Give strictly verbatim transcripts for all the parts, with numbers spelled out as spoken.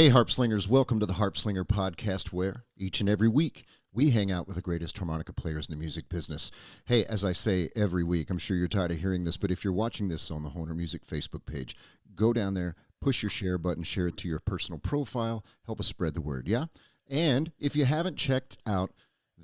Hey, Harpslingers, welcome to the Harpslinger Podcast, where each and every week we hang out with the greatest harmonica players in the music business. Hey, as I say every week, I'm sure you're tired of hearing this, but if you're watching this on the Hohner Music Facebook page, go down there, push your share button, share it to your personal profile, help us spread the word, yeah? And if you haven't checked out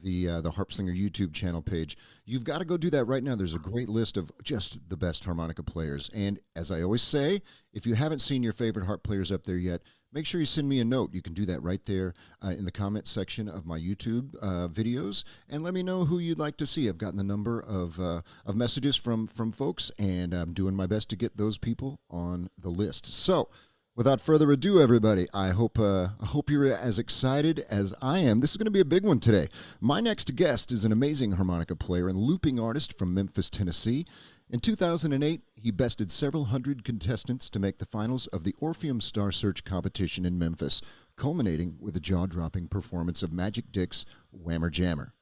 the uh, the Harpslinger YouTube channel page, you've got to go do that right now. There's a great list of just the best harmonica players. And as I always say, if you haven't seen your favorite harp players up there yet, make sure you send me a note. You can do that right there uh, in the comment section of my YouTube uh, videos, and let me know who you'd like to see. I've gotten a number of uh, of messages from from folks, and I'm doing my best to get those people on the list. So without further ado, everybody, I hope uh, I hope you're as excited as I am. This is going to be a big one today. My next guest is an amazing harmonica player and looping artist from Memphis, Tennessee. In two thousand eight, he bested several hundred contestants to make the finals of the Orpheum Star Search competition in Memphis, culminating with a jaw-dropping performance of Magic Dick's Whammer Jammer.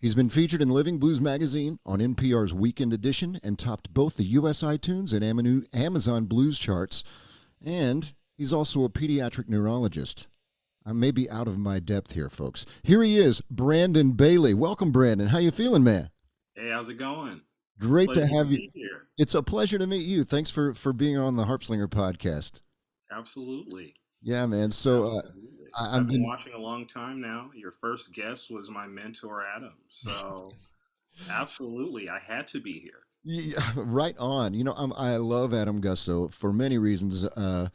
He's been featured in Living Blues Magazine, on N P R's Weekend Edition, and topped both the U S iTunes and Amazon Blues charts, and he's also a pediatric neurologist. I may be out of my depth here, folks. Here he is, Brandon Bailey. Welcome, Brandon. How you feeling, man? Hey, how's it going? Great pleasure to have to you. Here. It's a pleasure to meet you. Thanks for, for being on the Harpslinger Podcast. Absolutely. Yeah, man. So uh, I, I've, I've been, been watching a long time now. Your first guest was my mentor, Adam. So absolutely, I had to be here. Yeah, right on. You know, I'm, I love Adam Gusso for many reasons. Uh,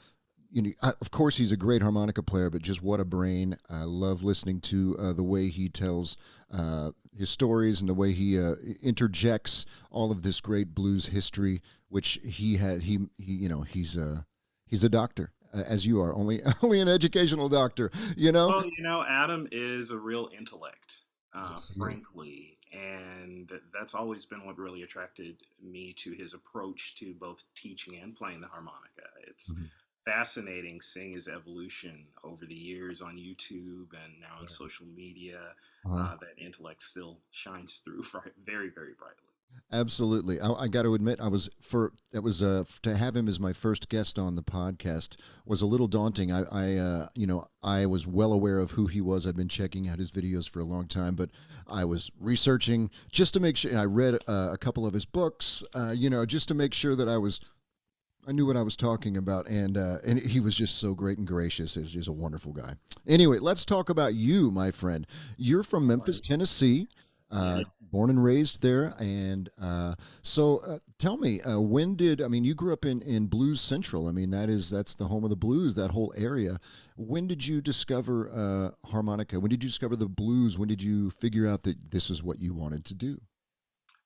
you know, I, of course, he's a great harmonica player, but just what a brain. I love listening to uh, the way he tells uh, his stories and the way he uh, interjects all of this great blues history, which he has. He, he you know, he's a he's a doctor, uh, as you are, only only an educational doctor. You know, well, you know, Adam is a real intellect, uh, frankly. And that's always been what really attracted me to his approach to both teaching and playing the harmonica. It's mm-hmm. fascinating seeing his evolution over the years on YouTube and now on yeah. social media. Uh-huh. Uh, that intellect still shines through very, very brightly. Absolutely. I, I got to admit, I was for that was uh, to have him as my first guest on the podcast was a little daunting. I, I uh, you know, I was well aware of who he was. I'd been checking out his videos for a long time, but I was researching just to make sure. And I read uh, a couple of his books, uh, you know, just to make sure that I was, I knew what I was talking about. And uh, and he was just so great and gracious. He's just a wonderful guy. Anyway, let's talk about you, my friend. You're from Memphis, Tennessee. Uh, born and raised there, and uh, so uh, tell me, uh, when did I mean you grew up in in Blues Central? I mean that is that's the home of the blues, that whole area. When did you discover uh, harmonica? When did you discover the blues? When did you figure out that this is what you wanted to do?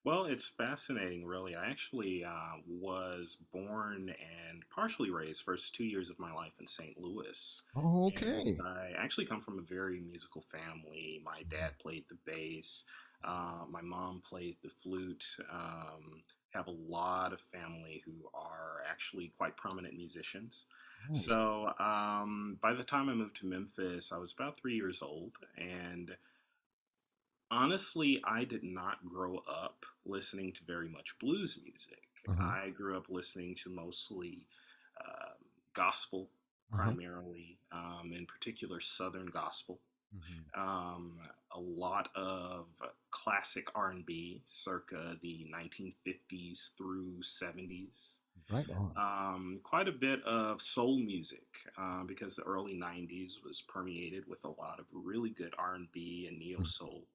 Well, it's fascinating, really. I actually uh, was born and partially raised first two years of my life in Saint Louis. Oh, okay. And I actually come from a very musical family. My dad played the bass. Uh, my mom plays the flute. Um, have a lot of family who are actually quite prominent musicians. Nice. So um, by the time I moved to Memphis, I was about three years old. And honestly, I did not grow up listening to very much blues music. Uh-huh. I grew up listening to mostly uh, gospel, uh-huh. primarily, um, in particular Southern gospel. Mm-hmm. Um, a lot of classic R and B circa the nineteen fifties through seventies. Right on. Um, quite a bit of soul music uh, because the early nineties was permeated with a lot of really good R and B and neo soul.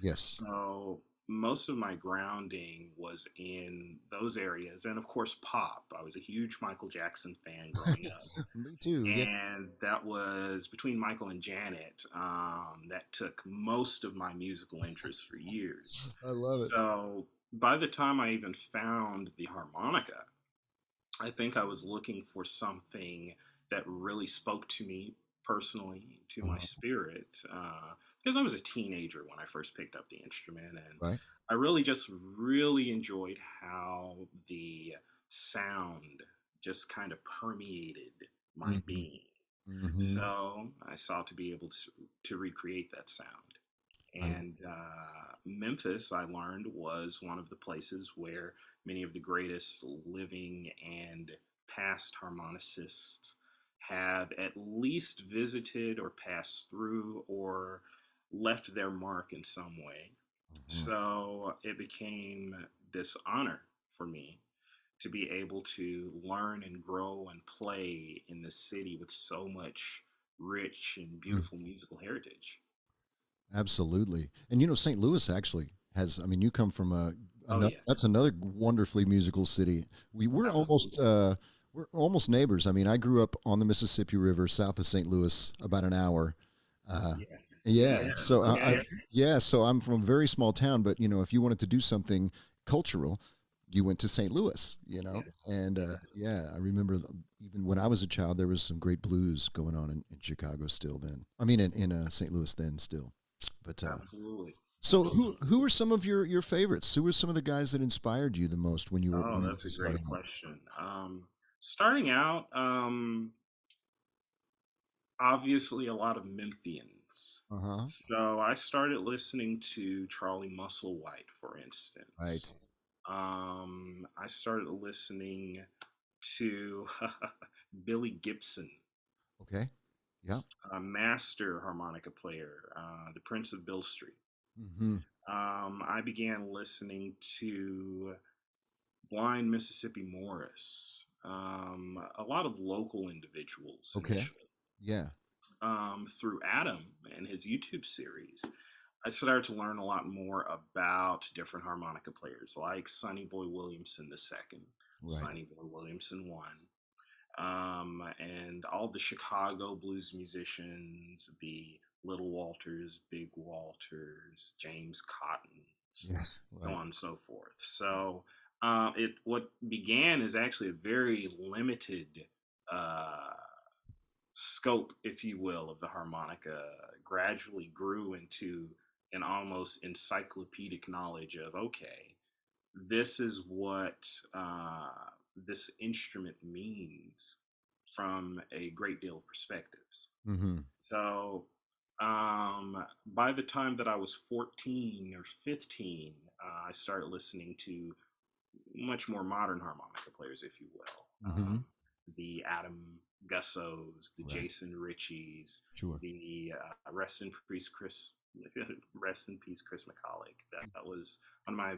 Yes. So most of my grounding was in those areas, and of course pop. I was a huge Michael Jackson fan growing up. Me too. And yeah. that was between Michael and Janet. Um, that took most of my musical interest for years. I love it. So by the time I even found the harmonica, I think I was looking for something that really spoke to me personally, to my spirit. Uh, because I was a teenager when I first picked up the instrument, and right. I really just really enjoyed how the sound just kind of permeated my mm-hmm. being. Mm-hmm. So I sought to be able to, to recreate that sound. And uh, Memphis, I learned, was one of the places where many of the greatest living and past harmonicists have at least visited or passed through or left their mark in some way. Mm-hmm. So it became this honor for me to be able to learn and grow and play in this city with so much rich and beautiful mm-hmm. musical heritage. Absolutely. And, you know, Saint Louis actually has, I mean, you come from a, oh, another, yeah. that's another wonderfully musical city. We were almost, uh, we're almost neighbors. I mean, I grew up on the Mississippi River, south of Saint Louis, about an hour. Uh, yeah. Yeah. yeah. So, I, yeah. I, yeah. So I'm from a very small town, but you know, if you wanted to do something cultural, you went to Saint Louis, you know? Yeah. And, uh, yeah, I remember even when I was a child, there was some great blues going on in, in Chicago still then. I mean, in, in uh, Saint Louis then still. But uh, absolutely. So, who who were some of your your favorites? Who were some of the guys that inspired you the most when you were? Oh, that's a great question. Um, starting out, um, obviously a lot of Memphians. Uh-huh. So I started listening to Charlie Musselwhite, for instance. Right. Um, I started listening to Billy Gibson. Okay. Yeah, a master harmonica player, uh, the Prince of Bill Street. Mm-hmm. Um, I began listening to Blind Mississippi Morris, um, a lot of local individuals. Okay. Initially. Yeah. Um, through Adam and his YouTube series, I started to learn a lot more about different harmonica players, like Sonny Boy Williamson the second, right. Sonny Boy Williamson one. Um, and all the Chicago blues musicians, the Little Walters, Big Walters, James Cotton, yes, right. so on and so forth. So uh, it what began is actually a very limited uh, scope, if you will, of the harmonica, gradually grew into an almost encyclopedic knowledge of, okay, this is what... Uh, this instrument means from a great deal of perspectives. Mm-hmm. So um, by the time that I was fourteen or fifteen, uh, I started listening to much more modern harmonica players, if you will. Mm-hmm. uh, the Adam Gussos, the right. Jason Ritchies, sure. the uh, rest in peace Chris, rest in peace Chris McCulloch. That, that was one of my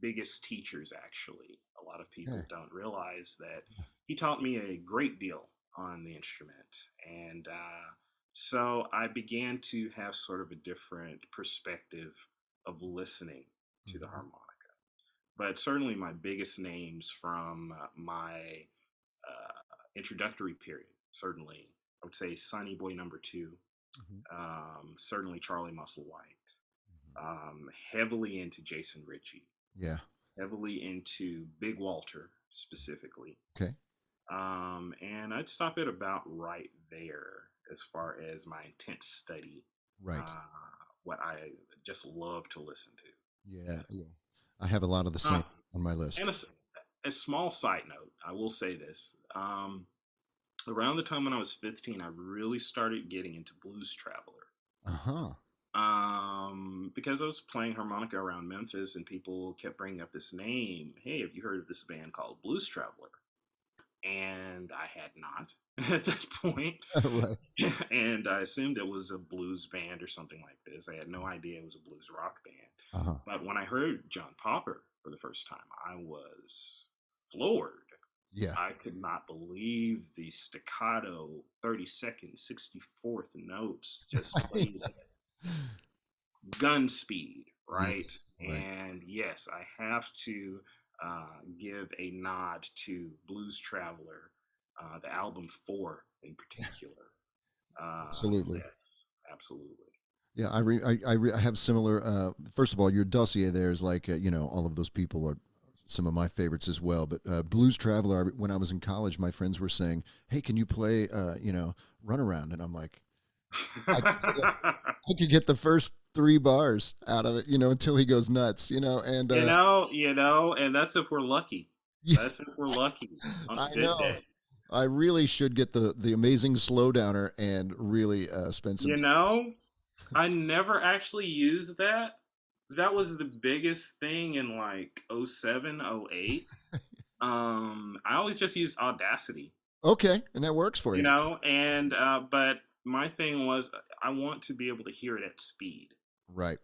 biggest teachers, actually. A lot of people don't realize that he taught me a great deal on the instrument. And uh, so I began to have sort of a different perspective of listening to mm-hmm. the harmonica. But certainly my biggest names from my uh, introductory period, certainly, I would say Sonny Boy number two, mm-hmm. um, certainly Charlie Musselwhite, mm-hmm. um, heavily into Jason Ritchie. Yeah. Heavily into Big Walter specifically. Okay. Um, and I'd stop it about right there as far as my intense study. Right. Uh, what I just love to listen to. Yeah. yeah. I have a lot of the same uh, on my list. And a, a small side note, I will say this. Um, around the time when I was fifteen, I really started getting into Blues Traveler. Uh-huh. Um, because I was playing harmonica around Memphis and people kept bringing up this name. Hey, have you heard of this band called Blues Traveler? And I had not at that point. Oh, right. And I assumed it was a blues band or something like this. I had no idea it was a blues rock band. Uh-huh. But when I heard John Popper for the first time, I was floored. Yeah. I could not believe the staccato thirty-second, sixty-fourth notes just played. Gun speed, right? right? And yes, I have to uh, give a nod to Blues Traveler, uh, the album four in particular. Uh, absolutely, yes, absolutely. Yeah, I re I I, re I have similar. Uh, first of all, your dossier there is like uh, you know, all of those people are some of my favorites as well. But uh, Blues Traveler, when I was in college, my friends were saying, "Hey, can you play uh, you know, Runaround?" And I'm like. I, I could get the first three bars out of it, you know, until he goes nuts, you know, and, uh, you know, you know, and that's if we're lucky. Yeah. That's if we're lucky. I know. Day. I really should get the, the amazing slowdowner and really uh, spend some You time. Know, I never actually used that. That was the biggest thing in like oh seven, oh eight. um, I always just used Audacity. Okay, and that works for you. You know, and uh, but my thing was I want to be able to hear it at speed. Right.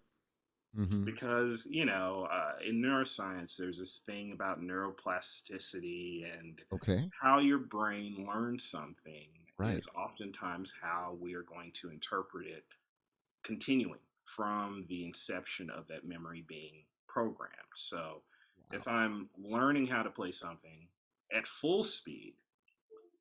Mm-hmm. Because, you know, uh, in neuroscience, there's this thing about neuroplasticity and okay. how your brain learns something right. is oftentimes how we are going to interpret it continuing from the inception of that memory being programmed. So wow. if I'm learning how to play something at full speed,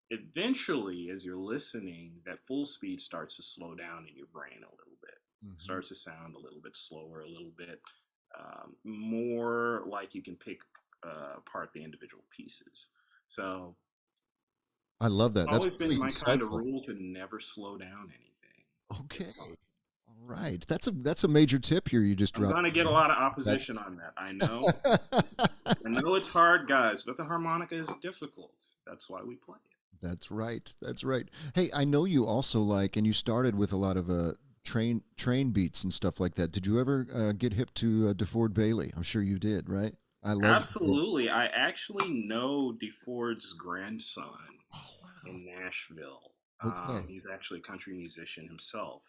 eventually, as you're listening, that full speed starts to slow down in your brain a little bit. Mm-hmm. Starts to sound a little bit slower, a little bit um, more like you can pick uh, apart the individual pieces. So I love that. It's That's always really been my insightful. Kind of rule to never slow down anything. Okay. All right. That's a that's a major tip here you just dropped. I'm going to get a lot of opposition that... on that. I know. I know it's hard, guys, but the harmonica is difficult. That's why we play it. That's right. That's right. Hey, I know you also like, and you started with a lot of uh, train train beats and stuff like that. Did you ever uh, get hip to uh, DeFord Bailey? I'm sure you did, right? I love absolutely. DeFord. I actually know DeFord's grandson oh, wow. in Nashville. Okay. Um, he's actually a country musician himself.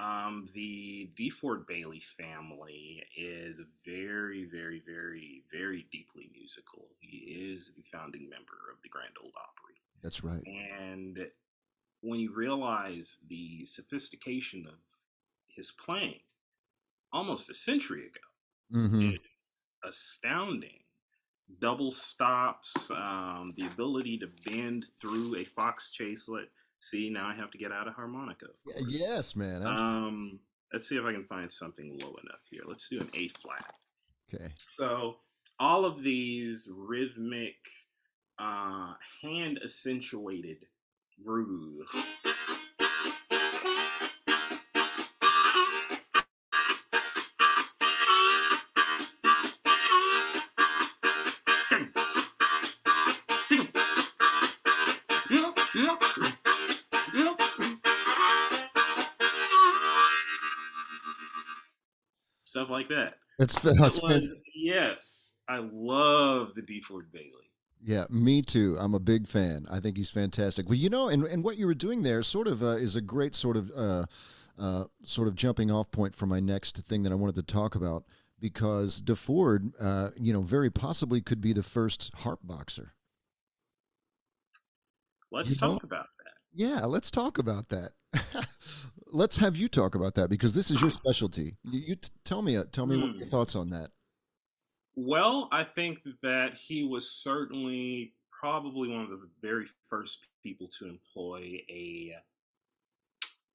Um, the DeFord Bailey family is very, very, very, very deeply musical. He is the founding member of the Grand Ole Opry. That's right. And when you realize the sophistication of his playing almost a century ago, mm-hmm. it's astounding. Double stops, um, the ability to bend through a fox chaselet. See, now I have to get out a harmonica. Of yes, man. Um, let's see if I can find something low enough here. Let's do an A flat. Okay. So all of these rhythmic, uh, hand accentuated groove. Stuff like that. That's, that's that one, yes, I love the DeFord Bailey. Yeah, me too. I'm a big fan. I think he's fantastic. Well, you know, and, and what you were doing there sort of uh, is a great sort of uh, uh, sort of jumping off point for my next thing that I wanted to talk about, because DeFord, uh, you know, very possibly could be the first harp boxer. Let's you talk know? about that. Yeah, let's talk about that. Let's have you talk about that, because this is your specialty. You, you t tell me, uh, tell me mm. what are your thoughts on that. Well, I think that he was certainly probably one of the very first people to employ a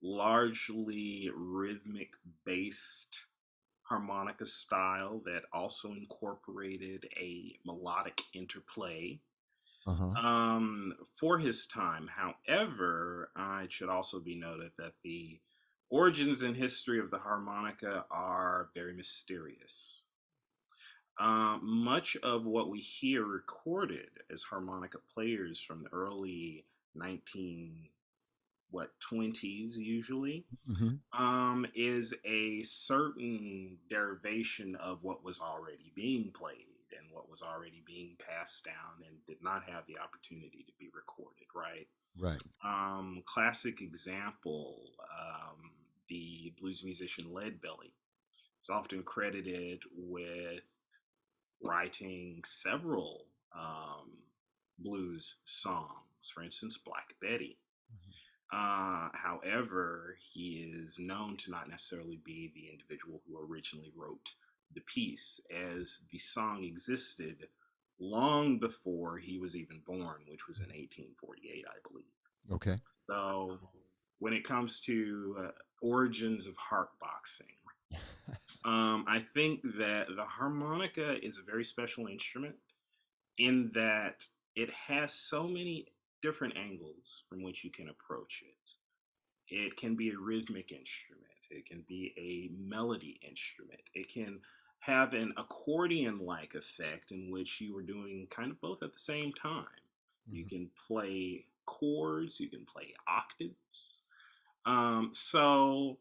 largely rhythmic-based harmonica style that also incorporated a melodic interplay uh-huh. um, for his time. However, uh, it should also be noted that the origins and history of the harmonica are very mysterious. Uh, much of what we hear recorded as harmonica players from the early nineteen, what, twenties usually, mm-hmm. um, is a certain derivation of what was already being played and what was already being passed down and did not have the opportunity to be recorded, right? Right. Um, classic example, um, the blues musician Leadbelly is often credited with writing several um, blues songs, for instance, Black Betty. Mm-hmm. uh, however, he is known to not necessarily be the individual who originally wrote the piece, as the song existed long before he was even born, which was in eighteen forty-eight, I believe. Okay. So when it comes to uh, origins of harp boxing, Um, I think that the harmonica is a very special instrument in that it has so many different angles from which you can approach it. It can be a rhythmic instrument. It can be a melody instrument. It can have an accordion-like effect in which you are doing kind of both at the same time. Mm-hmm. You can play chords. You can play octaves. Um, so...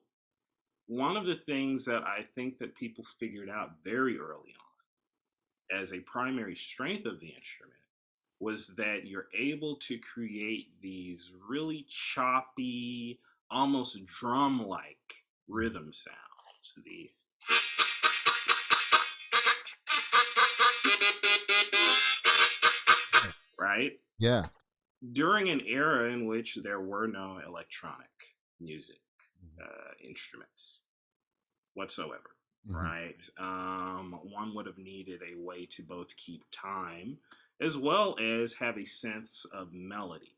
One of the things that I think that people figured out very early on as a primary strength of the instrument was that you're able to create these really choppy, almost drum-like rhythm sounds. The right? Yeah. During an era in which there were no electronic music mm-hmm. uh, instruments whatsoever, mm-hmm. right? Um, one would have needed a way to both keep time as well as have a sense of melody.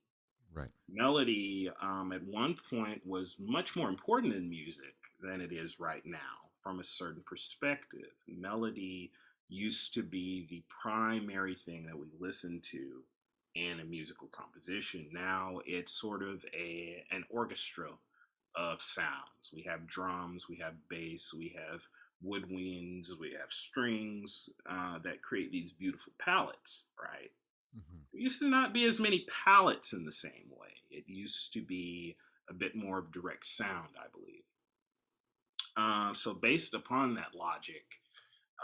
Right. Melody um, at one point was much more important in music than it is right now from a certain perspective. Melody used to be the primary thing that we listened to in a musical composition. Now it's sort of a an orchestra of sounds. We have drums, we have bass, we have woodwinds, we have strings uh, that create these beautiful palettes, right? Mm-hmm. There used to not be as many palettes in the same way. It used to be a bit more of direct sound, I believe. Uh, so based upon that logic,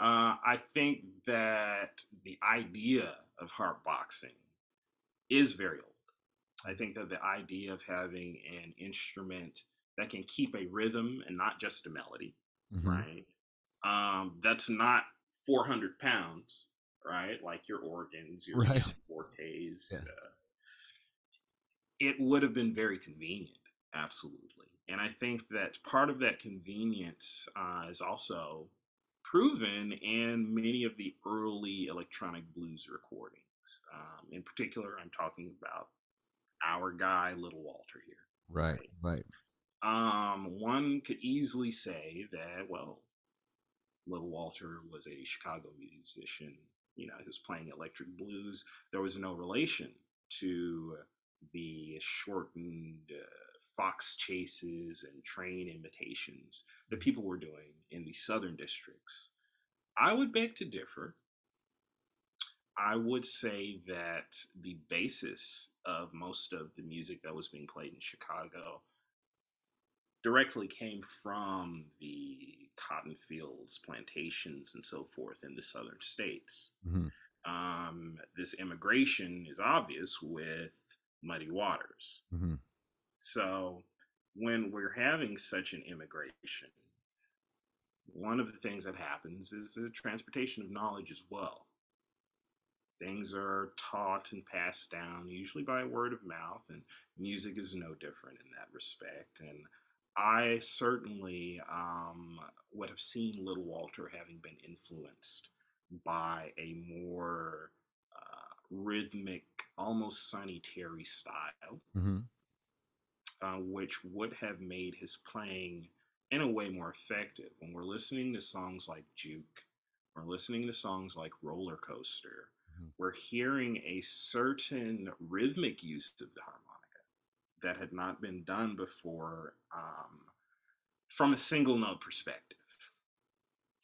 uh, I think that the idea of harp boxing is very old. I think that the idea of having an instrument that can keep a rhythm and not just a melody, mm-hmm. right? Um, that's not four hundred pounds, right? Like your organs, your right. fortes. Yeah. Uh, it would have been very convenient, absolutely. And I think that part of that convenience uh, is also proven in many of the early electronic blues recordings. Um, in particular, I'm talking about our guy, Little Walter here. Right, right. right. Um, one could easily say that, well, Little Walter was a Chicago musician. You know, he was playing electric blues. There was no relation to the shortened uh, fox chases and train imitations that people were doing in the southern districts. I would beg to differ. I would say that the basis of most of the music that was being played in Chicago directly came from the cotton fields, plantations, and so forth in the southern states. Mm-hmm. Um, this immigration is obvious with Muddy Waters. Mm-hmm. So when we're having such an immigration, one of the things that happens is the transportation of knowledge as well. Things are taught and passed down, usually by word of mouth, and music is no different in that respect. And I certainly um, would have seen Little Walter having been influenced by a more uh, rhythmic, almost Sonny Terry style, mm-hmm. uh, which would have made his playing in a way more effective. When we're listening to songs like Juke, we're listening to songs like Roller Coaster, we're hearing a certain rhythmic use of the harmonica that had not been done before um, from a single note perspective.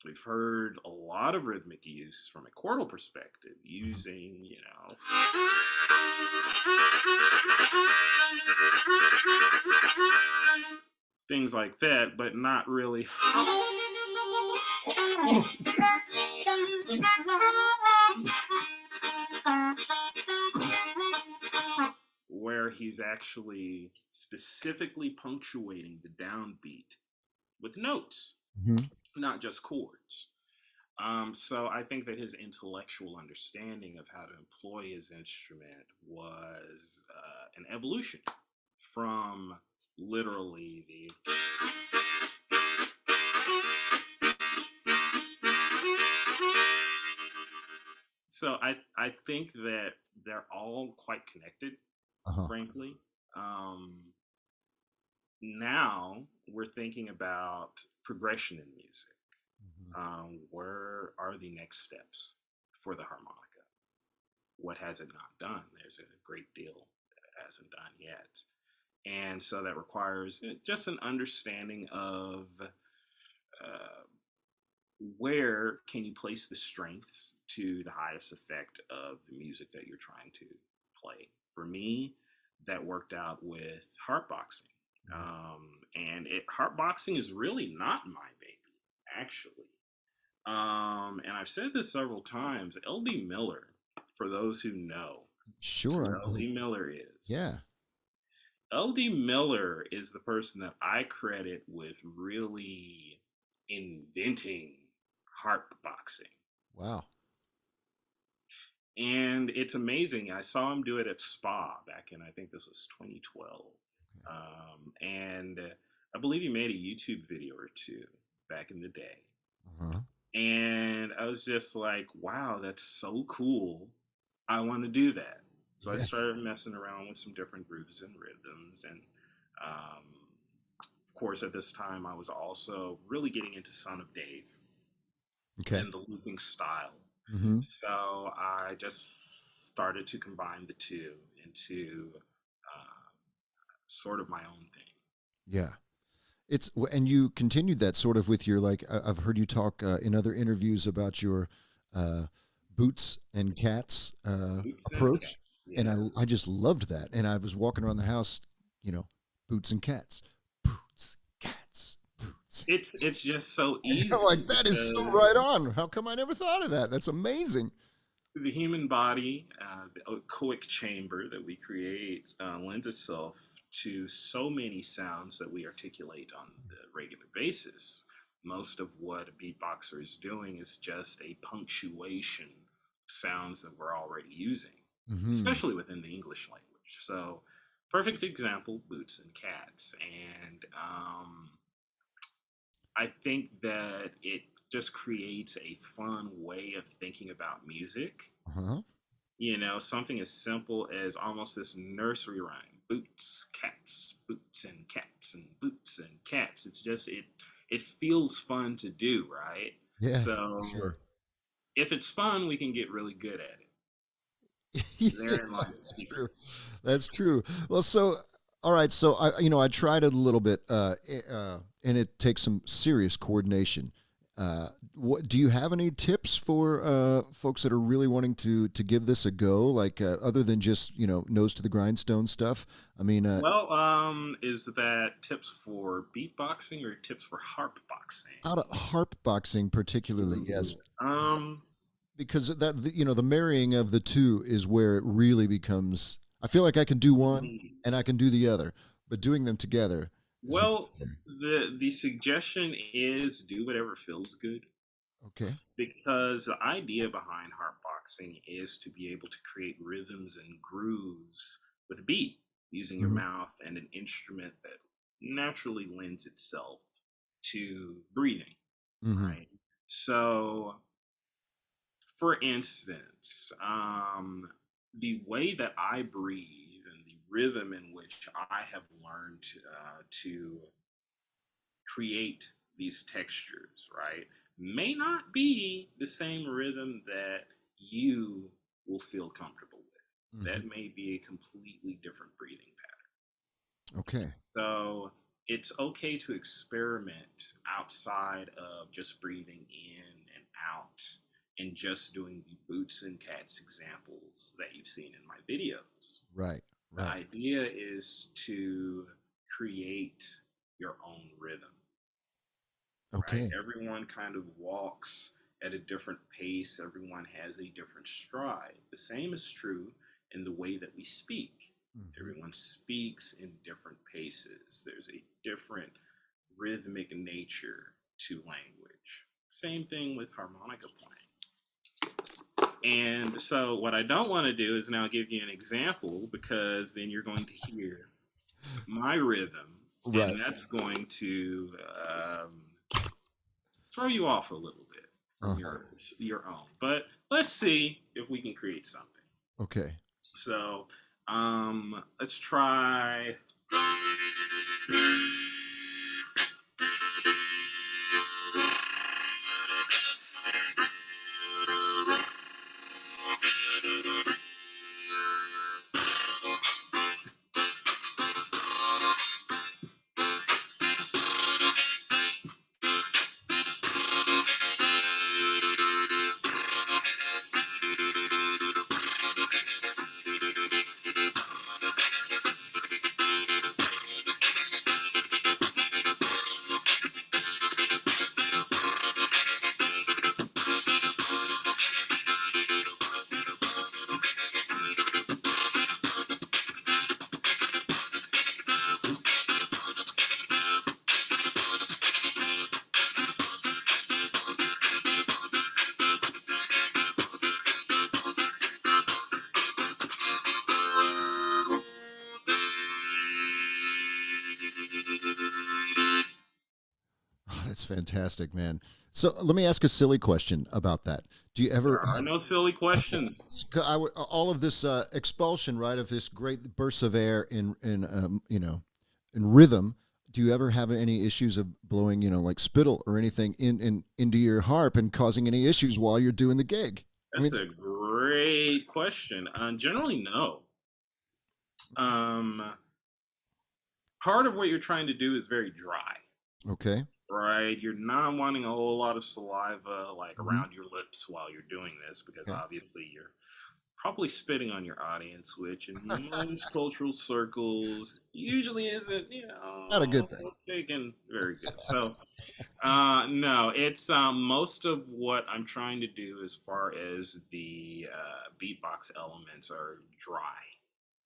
We've heard a lot of rhythmic use from a chordal perspective using, you know, things like that, but not really. Where he's actually specifically punctuating the downbeat with notes, mm-hmm. not just chords. Um, so I think that his intellectual understanding of how to employ his instrument was uh, an evolution from literally the So I, I think that they're all quite connected, uh-huh. frankly. Um, now we're thinking about progression in music. Mm-hmm. Um, where are the next steps for the harmonica? What has it not done? There's a great deal that it hasn't done yet. And so that requires just an understanding of uh, where can you place the strengths to the highest effect of the music that you're trying to play? For me, that worked out with harp boxing. Um, and it, harp boxing is really not my baby, actually. Um, and I've said this several times, L D Miller, for those who know, Sure. L D Miller is. Yeah. L D Miller is the person that I credit with really inventing harp boxing. Wow. And it's amazing. I saw him do it at Spa back in, I think this was twenty twelve. Yeah. Um, and I believe he made a YouTube video or two back in the day. Uh-huh. And I was just like, wow, that's so cool. I want to do that. So yeah. I started messing around with some different grooves and rhythms. And um, of course, at this time, I was also really getting into Son of Dave. Okay. And the looping style. Mm-hmm. So I just started to combine the two into uh, sort of my own thing. Yeah. It's, and you continued that sort of with your, like, I've heard you talk uh, in other interviews about your uh, boots and cats uh, boots approach. And, cats. Yes. And I, I just loved that. And I was walking around the house, you know, boots and cats, boots, cats. It's it's just so easy. You're like, that is so right on. How come I never thought of that? That's amazing. The human body, uh, the echoic chamber that we create, uh, lends itself to so many sounds that we articulate on the regular basis. Most of what a beatboxer is doing is just a punctuation of sounds that we're already using, mm-hmm. especially within the English language. So, perfect example: boots and cats, and. Um, I think that it just creates a fun way of thinking about music. Uh-huh. You know, something as simple as almost this nursery rhyme, boots, cats, boots and cats and boots and cats. It's just, it, it feels fun to do, right? Yeah, so sure. If it's fun, we can get really good at it. Therein lies the secret. That's true. Well, so... All right, so I, you know, I tried it a little bit, uh, uh, and it takes some serious coordination. Uh, what do you have any tips for uh, folks that are really wanting to to give this a go? Like uh, other than just, you know, nose to the grindstone stuff. I mean, uh, well, um, is that tips for beatboxing or tips for harp boxing? Out of harp boxing, particularly, mm-hmm. yes. Um, because that you know the marrying of the two is where it really becomes. I feel like I can do one and I can do the other, but doing them together. Well, the the suggestion is do whatever feels good. Okay. Because the idea behind harp boxing is to be able to create rhythms and grooves with a beat using your mm-hmm. mouth and an instrument that naturally lends itself to breathing. Mm-hmm. Right. So, for instance, um, the way that I breathe and the rhythm in which I have learned uh, to create these textures, right, may not be the same rhythm that you will feel comfortable with. Mm-hmm. That may be a completely different breathing pattern. Okay. So it's okay to experiment outside of just breathing in and out. And just doing the boots and cats examples that you've seen in my videos. Right, right. The idea is to create your own rhythm. Okay. Right? Everyone kind of walks at a different pace. Everyone has a different stride. The same is true in the way that we speak. Mm-hmm. Everyone speaks in different paces. There's a different rhythmic nature to language. Same thing with harmonica playing. And so what I don't want to do is now give you an example, because then you're going to hear my rhythm, right. And that's going to um, throw you off a little bit from uh-huh. your, your own. But let's see if we can create something. Okay. So um, let's try... fantastic, man. So let me ask a silly question about that. Do you ever? There are no silly questions. I, all of this uh, expulsion, right, of this great bursts of air in in um, you know, in rhythm. Do you ever have any issues of blowing, you know, like spittle or anything in, in into your harp and causing any issues while you're doing the gig? That's I mean, a great question. Uh, generally, no. Um, part of what you're trying to do is very dry. Okay. Right, you're not wanting a whole lot of saliva like mm-hmm. around your lips while you're doing this, because yeah. obviously you're probably spitting on your audience, which in most cultural circles usually isn't, you know, not a good thing. Taken very good. So, uh, no, it's um, most of what I'm trying to do as far as the uh, beatbox elements are dry.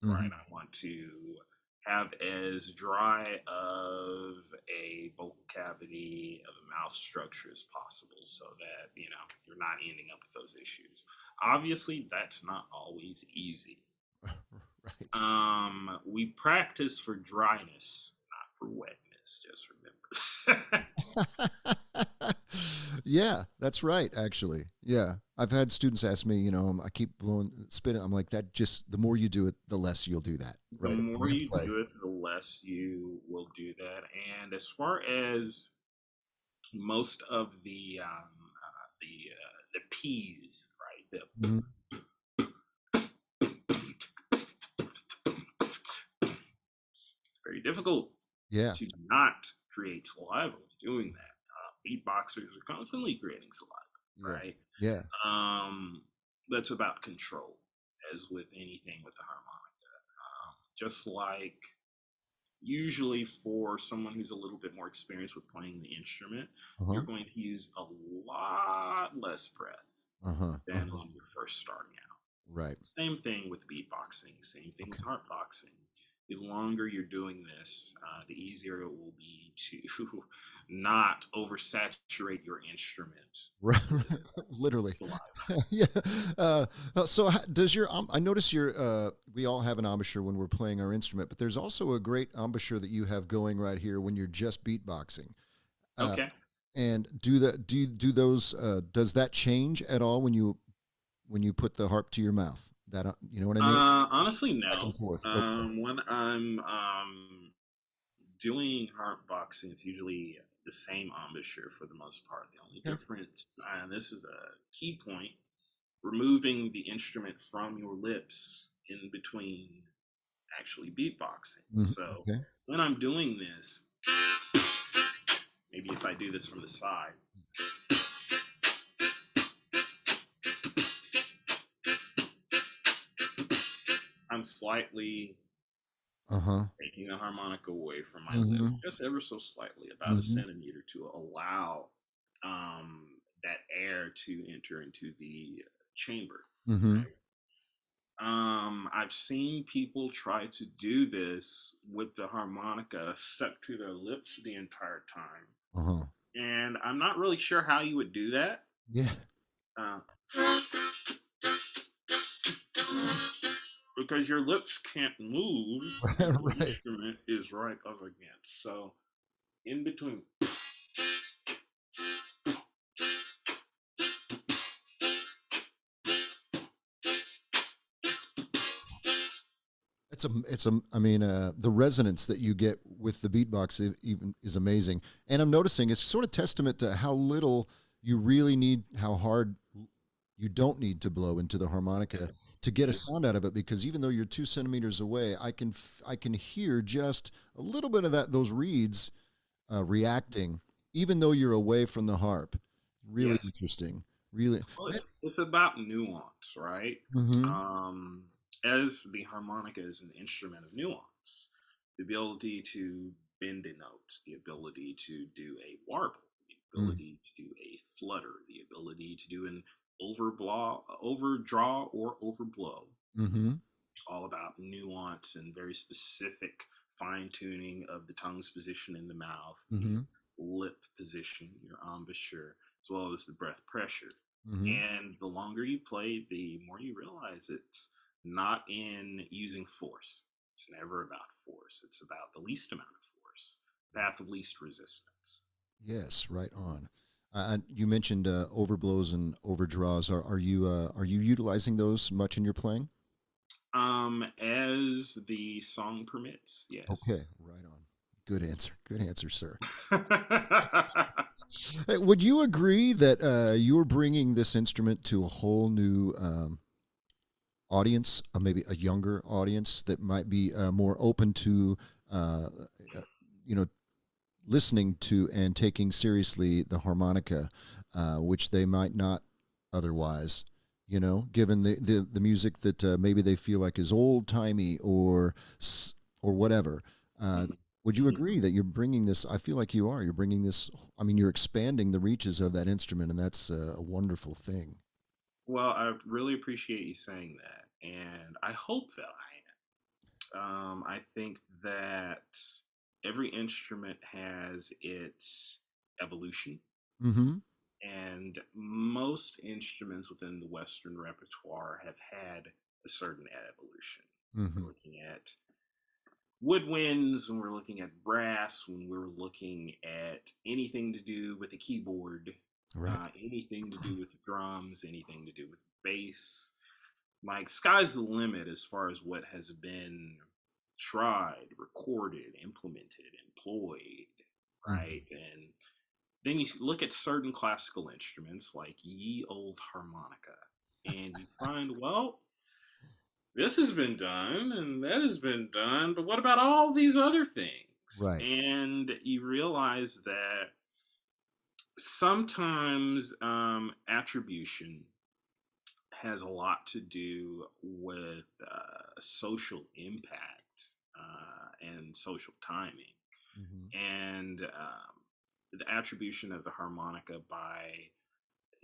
Mm-hmm. Right, I want to have as dry of a vocal cavity of a mouth structure as possible, so that, you know, you're not ending up with those issues. Obviously, that's not always easy. Right. Um, we practice for dryness, not for wetness. Just remember that. Yeah, that's right, actually. Yeah. I've had students ask me, you know, I keep blowing, spitting. I'm like, that just, the more you do it, the less you'll do that. Right? The more you play. do it, the less you will do that. And as far as most of the, um, uh, the, uh, the P's, right? The mm-hmm. Very difficult yeah. to not create saliva doing that. Beatboxers are constantly creating saliva, right? Yeah. Um, that's about control, as with anything with the harmonica. Um, just like usually for someone who's a little bit more experienced with playing the instrument, uh-huh. you're going to use a lot less breath uh-huh. than uh-huh. when you're first starting out. Right. Same thing with beatboxing. Same thing okay. with harp boxing. The longer you're doing this, uh, the easier it will be to not oversaturate your instrument. Right, literally. Yeah. Uh, so how, does your, um, I notice your, uh, we all have an embouchure when we're playing our instrument, but there's also a great embouchure that you have going right here when you're just beatboxing. Uh, okay. And do the, do you do those, uh, does that change at all when you, when you put the harp to your mouth? That, you know what I mean? Uh, honestly, no. Um, when I'm um, doing harp boxing, it's usually the same embouchure for the most part. The only yeah. difference, and this is a key point, removing the instrument from your lips in between actually beatboxing. Mm-hmm. So okay. when I'm doing this, maybe if I do this from the side, I'm slightly uh-huh. taking the harmonica away from my mm-hmm. lip, just ever so slightly, about mm-hmm. a centimeter, to allow um, that air to enter into the chamber. Mm-hmm. Right? Um, I've seen people try to do this with the harmonica stuck to their lips the entire time, uh-huh. and I'm not really sure how you would do that. Yeah. Uh, Because your lips can't move, the right. instrument is right up against. So, in between, it's a, it's a. I mean, uh, the resonance that you get with the beatbox is, even is amazing. And I'm noticing it's sort of testament to how little you really need, how hard you don't need to blow into the harmonica to get a sound out of it, because even though you're two centimeters away, I can f I can hear just a little bit of that, those reeds uh, reacting, even though you're away from the harp. Really yes. interesting. Really, well, it's, it's about nuance, right? Mm-hmm. Um, as the harmonica is an instrument of nuance, the ability to bend a note, the ability to do a warble, the ability mm. to do a flutter, the ability to do an overblaw, overdraw, or overblow. Mm-hmm. It's all about nuance and very specific fine-tuning of the tongue's position in the mouth, mm-hmm. lip position, your embouchure, as well as the breath pressure. Mm-hmm. And the longer you play, the more you realize it's not in using force. It's never about force. It's about the least amount of force, path of least resistance. Yes, right on. Uh, you mentioned uh, overblows and overdraws. Are, are you uh, are you utilizing those much in your playing? Um, as the song permits, yes. Okay, right on. Good answer. Good answer, sir. Would you agree that uh, you're bringing this instrument to a whole new um, audience, uh, maybe a younger audience that might be uh, more open to, uh, you know, listening to and taking seriously the harmonica, uh, which they might not otherwise, you know, given the, the, the music that uh, maybe they feel like is old-timey or, or whatever. Uh, Would you agree that you're bringing this? I feel like you are. You're bringing this. I mean, you're expanding the reaches of that instrument, and that's a, a wonderful thing. Well, I really appreciate you saying that, and I hope that I am. Um, I think that every instrument has its evolution, mm-hmm. and most instruments within the Western repertoire have had a certain evolution. Mm-hmm. Looking at woodwinds, when we're looking at brass, when we're looking at anything to do with a keyboard, right. uh, anything to do with drums, anything to do with bass, like sky's the limit as far as what has been tried, recorded, implemented, employed, right? Mm-hmm. And then you look at certain classical instruments like ye old harmonica, and you find, well, this has been done and that has been done, but what about all these other things? Right. And you realize that sometimes um, attribution has a lot to do with uh, social impact uh, and social timing. Mm-hmm. And um, the attribution of the harmonica by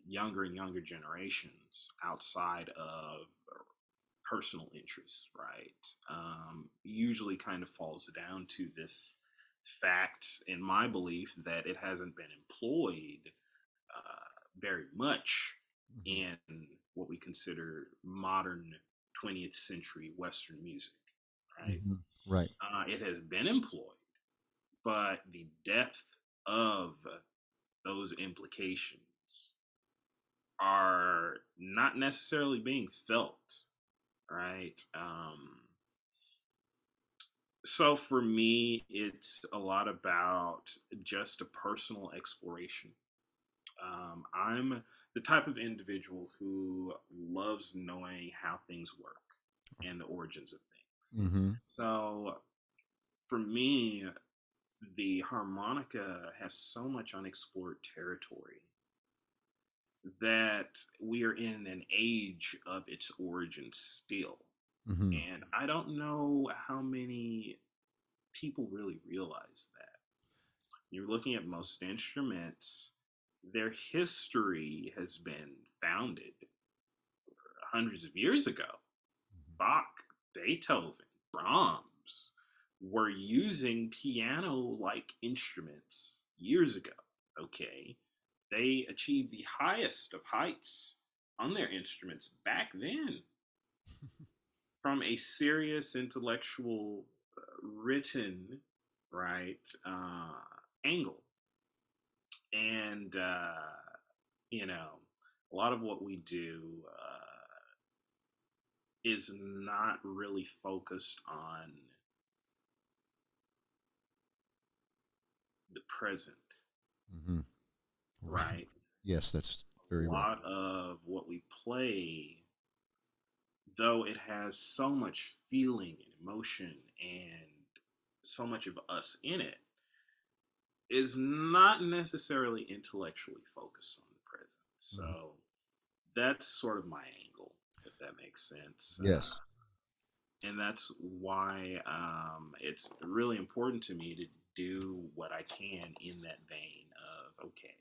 younger and younger generations outside of personal interests, right, um, usually kind of falls down to this fact, in my belief, that it hasn't been employed uh, very much in what we consider modern twentieth century Western music, right? Mm-hmm. Right. Uh, it has been employed, but the depth of those implications are not necessarily being felt. Right. Um, so for me, it's a lot about just a personal exploration. Um, I'm the type of individual who loves knowing how things work and the origins of things. Mm-hmm. So for me, the harmonica has so much unexplored territory that we are in an age of its origin still. Mm-hmm. And I don't know how many people really realize that. You're looking at most instruments, their history has been founded hundreds of years ago. Mm-hmm. Bach, Beethoven, Brahms were using piano-like instruments years ago, okay? They achieved the highest of heights on their instruments back then. From a serious intellectual uh, written, right, uh, angle. And, uh, you know, a lot of what we do uh, is not really focused on the present. Mm-hmm. Right. Yes, that's very right. A lot of what we play, though it has so much feeling and emotion and so much of us in it, is not necessarily intellectually focused on the present. So mm-hmm. that's sort of my angle, if that makes sense. Yes. Uh, and that's why um, it's really important to me to do what I can in that vein of, okay,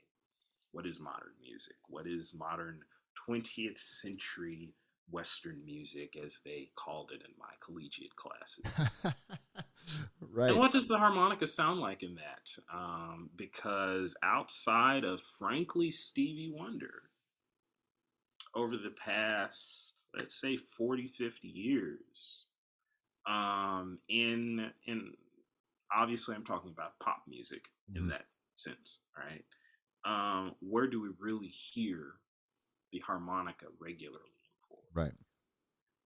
what is modern music? What is modern twentieth century Western music, as they called it in my collegiate classes? Right. And what does the harmonica sound like in that? Um, because outside of, frankly, Stevie Wonder, over the past, let's say, forty, fifty years, um, in, in obviously I'm talking about pop music mm-hmm. in that sense, right? Um, where do we really hear the harmonica regularly? Right.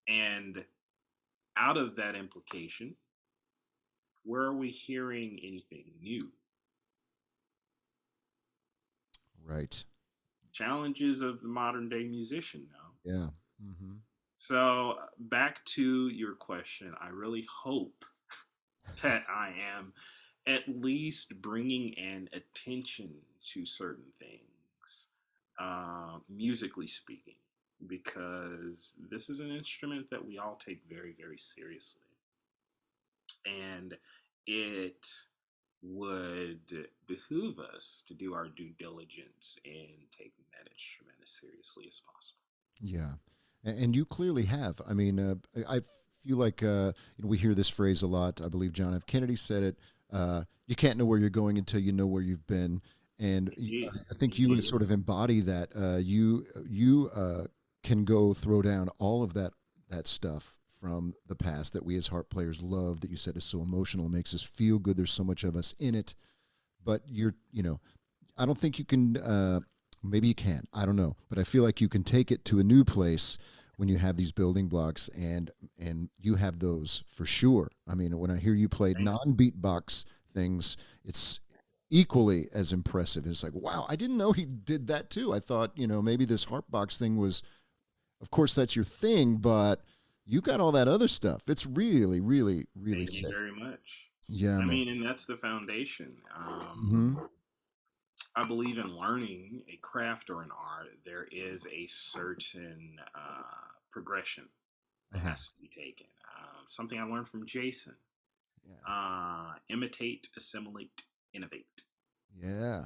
And out of that implication, where are we hearing anything new? Right. Challenges of the modern day musician now. Yeah. Mm-hmm. So back to your question, I really hope that I am at least bringing an attention to certain things, uh, musically speaking, because this is an instrument that we all take very, very seriously. And it would behoove us to do our due diligence in taking that instrument as seriously as possible. Yeah. And you clearly have. I mean, uh, I feel like uh, you know, we hear this phrase a lot. I believe John F. Kennedy said it. Uh, you can't know where you're going until you know where you've been. And you, I think you, you sort of embody that. Uh, you you uh, can go throw down all of that that stuff from the past that we as harp players love, that you said is so emotional, makes us feel good. There's so much of us in it. But you're, you know, I don't think you can, uh, maybe you can, I don't know. But I feel like you can take it to a new place when you have these building blocks, and and you have those for sure. I mean, when I hear you play non-beatbox things, it's equally as impressive. It's like, wow, I didn't know he did that too. I thought, you know, maybe this harp box thing was, of course, that's your thing, but you got all that other stuff. It's really, really, really Thank sick. You very much. Yeah. I man. mean, and that's the foundation. Um, mm-hmm. I believe in learning a craft or an art. There is a certain uh, progression that uh-huh. has to be taken. Um, something I learned from Jason. Yeah. Uh, imitate, assimilate, innovate. Yeah.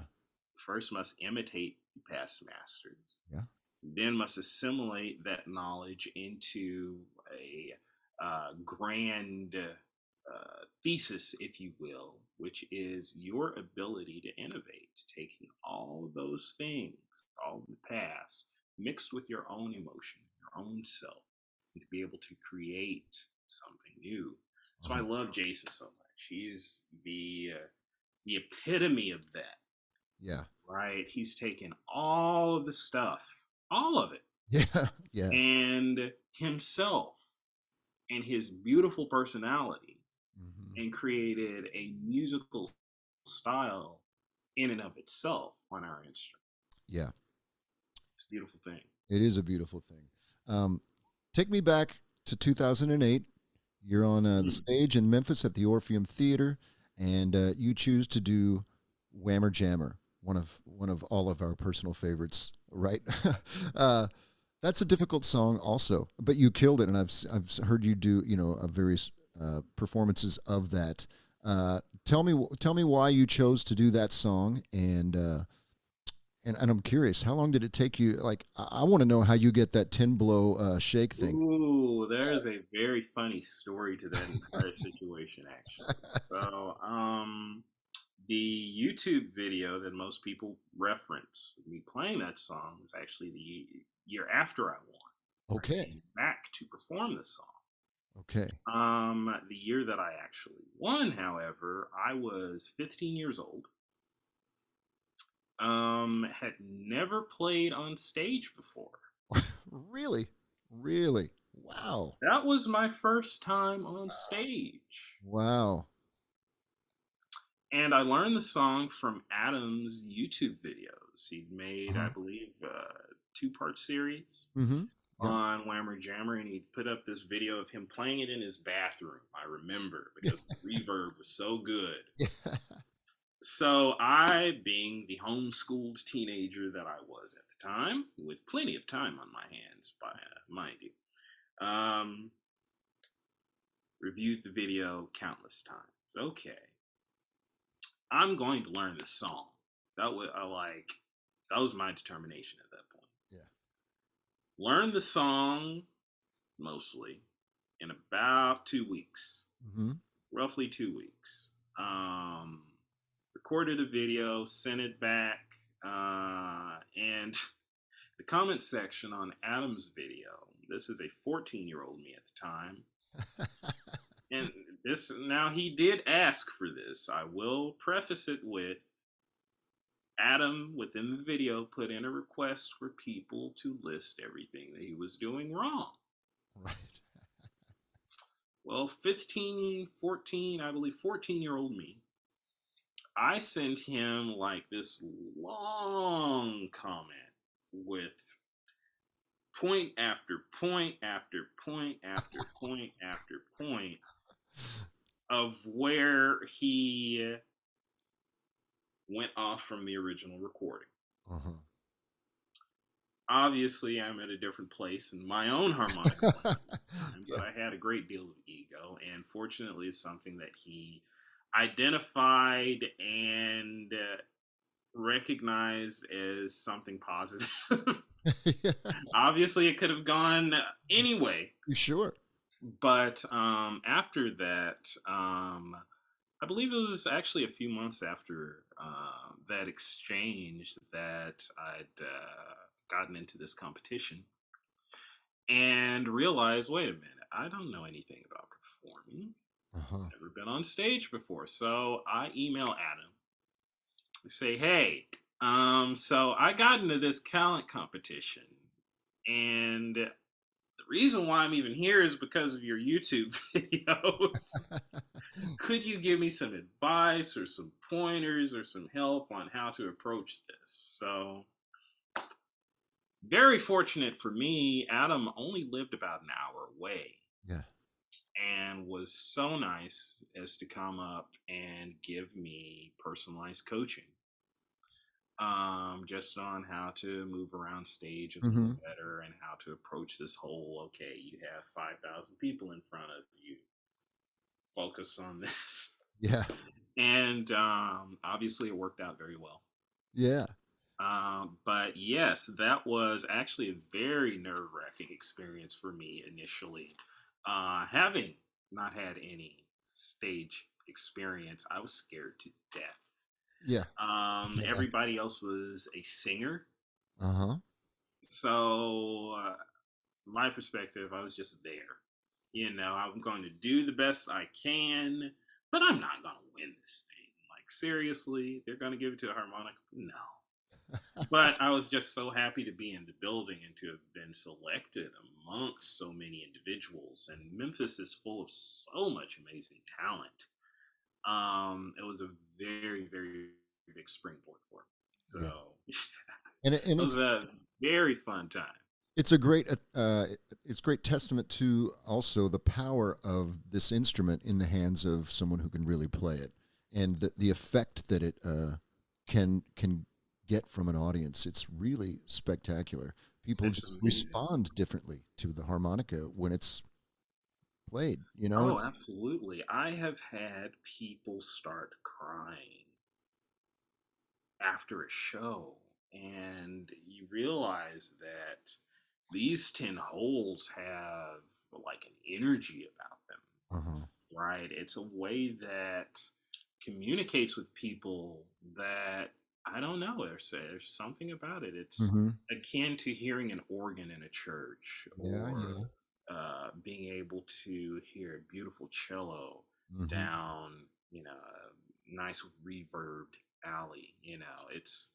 First must imitate past masters. Yeah. Then must assimilate that knowledge into a uh, grand uh, thesis, if you will, which is your ability to innovate, taking all of those things, all of the past, mixed with your own emotion, your own self, and to be able to create something new. That's why I love Jason so much. He's the uh, the epitome of that. Yeah. Right? He's taken all of the stuff, all of it. Yeah. Yeah. And himself and his beautiful personality, mm-hmm. and created a musical style in and of itself on our instrument. Yeah. It's a beautiful thing. It is a beautiful thing. Um, take me back to two thousand eight. You're on uh, the mm-hmm. stage in Memphis at the Orpheum Theater, and uh, you choose to do Whammer Jammer, one of one of all of our personal favorites, right? uh, that's a difficult song also, but you killed it, and I've I've heard you do, you know, uh, various uh, performances of that. Uh, tell me tell me why you chose to do that song, and uh, and and I'm curious, how long did it take you? Like, I, I want to know how you get that ten blow uh, shake thing. Ooh, there is a very funny story to that entire situation, actually. So, um. The YouTube video that most people reference, me playing that song, was actually the year after I won. Okay. I came back to perform the song. Okay. Um, the year that I actually won, however, I was fifteen years old. Um, had never played on stage before. Really? Really? Wow. That was my first time on stage. Wow. And I learned the song from Adam's YouTube videos. He'd made, uh-huh. I believe, a two-part series mm-hmm. yeah. on Whammer Jammer, and he'd put up this video of him playing it in his bathroom, I remember, because the reverb was so good. Yeah. So I, being the homeschooled teenager that I was at the time, with plenty of time on my hands, by, uh, mind you, um, reviewed the video countless times. Okay. I'm going to learn this song. That was I like. That was my determination at that point. Yeah. Learn the song mostly in about two weeks, mm-hmm. roughly two weeks. Um, recorded a video, sent it back, uh, and the comment section on Adam's video. This is a fourteen-year-old me at the time, and. This now he did ask for this. I will preface it with Adam, within the video, put in a request for people to list everything that he was doing wrong. Right. Well, fifteen, fourteen, I believe fourteen-year-old me, I sent him like this long comment with point after point after point after point after point of where he went off from the original recording. Uh-huh. Obviously, I'm at a different place in my own harmonic but yeah. I had a great deal of ego, and fortunately, it's something that he identified and recognized as something positive. Yeah. Obviously, it could have gone anyway. You sure? But um, after that, um, I believe it was actually a few months after uh, that exchange that I'd uh, gotten into this competition and realized, wait a minute, I don't know anything about performing. Uh-huh. Never been on stage before. So I email Adam and say, hey, um, so I got into this talent competition, and the reason why I'm even here is because of your YouTube videos. Could you give me some advice or some pointers or some help on how to approach this? So very fortunate for me, Adam only lived about an hour away. Yeah. And was so nice as to come up and give me personalized coaching, um, just on how to move around stage a little mm-hmm. better and how to approach this whole, okay, you have five thousand people in front of you, focus on this. Yeah. And um, obviously it worked out very well. Yeah. Um, but yes, that was actually a very nerve-wracking experience for me initially. Uh, having not had any stage experience, I was scared to death. Yeah. Um, yeah. Everybody else was a singer. Uh-huh. So, uh, from my perspective, I was just there. You know, I'm going to do the best I can, but I'm not going to win this thing. Like, seriously, they're going to give it to a harmonica? No. But I was just so happy to be in the building and to have been selected amongst so many individuals. And Memphis is full of so much amazing talent. Um, it was a very, very big springboard for me. So yeah. and, and it was a very fun time. It's a great, uh, it's great testament to also the power of this instrument in the hands of someone who can really play it, and the, the effect that it uh, can can. get from an audience. It's really spectacular. People it's just amazing. Respond differently to the harmonica when it's played, you know? Oh, absolutely. I have had people start crying after a show, and you realize that these ten holes have like an energy about them, uh-huh. right? It's a way that communicates with people that I don't know. There's, there's something about it. It's mm-hmm. akin to hearing an organ in a church, or yeah, yeah. Uh, being able to hear a beautiful cello mm-hmm. down, you know, a nice reverbed alley. You know, it's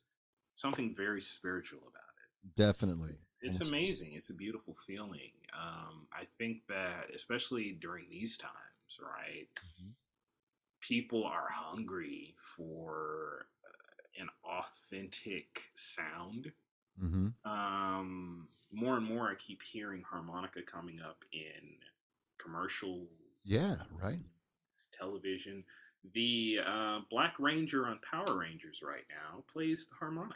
something very spiritual about it. Definitely. It's, it's amazing. It's a beautiful feeling. Um, I think that especially during these times, right, mm-hmm. people are hungry for an authentic sound. Mm-hmm. Um, more and more, I keep hearing harmonica coming up in commercials. Yeah, right. Television. The uh, Black Ranger on Power Rangers right now plays the harmonica.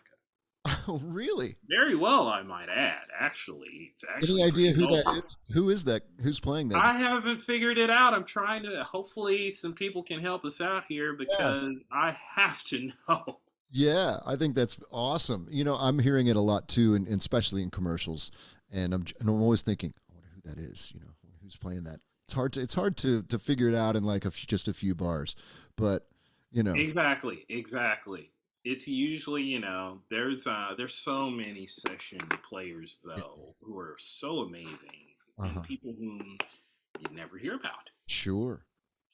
Oh, really? Very well, I might add. Actually, it's actually. Any idea who cool. that is? Who is that? Who's playing that? I haven't figured it out. I'm trying to. Hopefully, some people can help us out here, because yeah. I have to know. Yeah, I think that's awesome. You know, I'm hearing it a lot too, and, and especially in commercials. And I'm and I'm always thinking, I wonder who that is. You know, who's playing that? It's hard to it's hard to to figure it out in like a, just a few bars, but you know. Exactly. Exactly. It's usually, you know, there's uh, there's so many session players though who are so amazing, uh-huh. and people whom you never hear about. Sure,